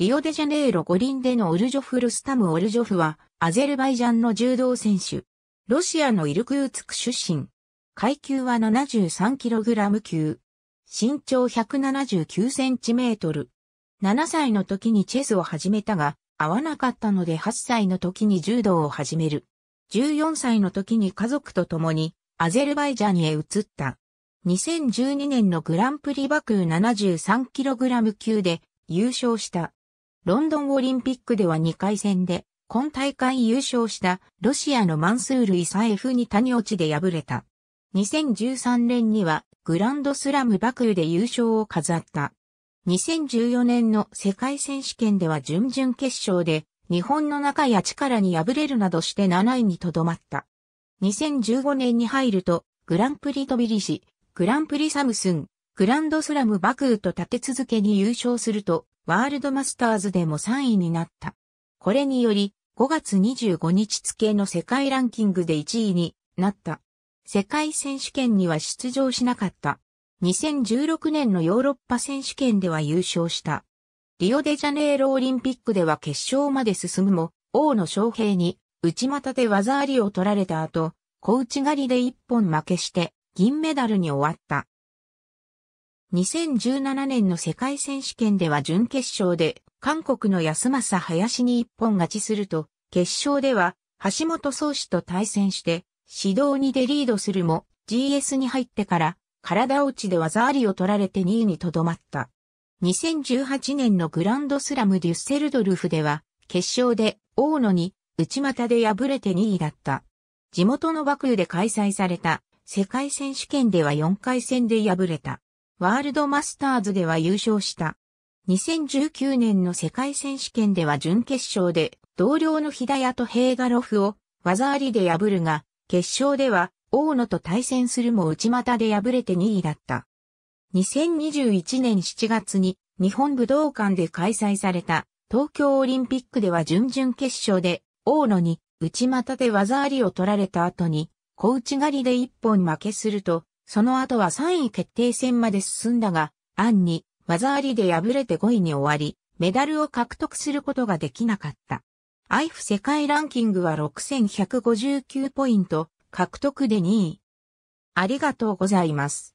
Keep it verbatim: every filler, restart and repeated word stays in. リオデジャネイロ五輪でのオルジョフ・ルスタム・オルジョフは、アゼルバイジャンの柔道選手。ロシアのイルクーツク出身。階級は ななじゅうさんキログラム 級。身長 ひゃくななじゅうきゅうセンチメートル。ななさいの時にチェスを始めたが、合わなかったのではっさいの時に柔道を始める。じゅうよんさいの時に家族と共にアゼルバイジャンへ移った。にせんじゅうにねんのグランプリバクー ななじゅうさんキログラム 級で優勝した。ロンドンオリンピックではにかい戦で、今大会優勝したロシアのマンスール・イサエフに谷落ちで敗れた。にせんじゅうさんねんにはグランドスラムバクーで優勝を飾った。にせんじゅうよねんの世界選手権では準々決勝で日本の中谷力に敗れるなどしてなないにとどまった。にせんじゅうごねんに入るとグランプリトビリシ、グランプリサムスン、グランドスラムバクーと立て続けに優勝するとワールドマスターズでもさんいになった。これによりごがつにじゅうごにち付の世界ランキングでいちいになった。世界選手権には出場しなかった。にせんじゅうろくねんのヨーロッパ選手権では優勝した。リオデジャネイロオリンピックでは決勝まで進むも、大野将平に内股で技ありを取られた後、小内刈りで一本負けして銀メダルに終わった。にせんじゅうななねんの世界選手権では準決勝で韓国の安政林に一本勝ちすると、決勝では橋本壮市と対戦して指導にでリードするも ジーエス に入ってから体落ちで技ありを取られてにいにとどまった。にせんじゅうはちねんのグランドスラムデュッセルドルフでは、決勝で大野に内股で敗れてにいだった。地元のバクーで開催された世界選手権ではよんかい戦で敗れた。ワールドマスターズでは優勝した。にせんじゅうきゅうねんの世界選手権では準決勝で同僚のヒダヤト・ヘーガロフを技ありで破るが、決勝では大野と対戦するも内股で敗れてにいだった。にせんにじゅういちねんしちがつに日本武道館で開催された東京オリンピックでは準々決勝で大野に内股で技ありを取られた後に小内刈りで一本負けすると、その後はさんい決定戦まで進んだが、暗に技ありで敗れてごいに終わり、メダルを獲得することができなかった。アイジェーエフ 世界ランキングはろくせんひゃくごじゅうきゅうポイント獲得でにい。ありがとうございます。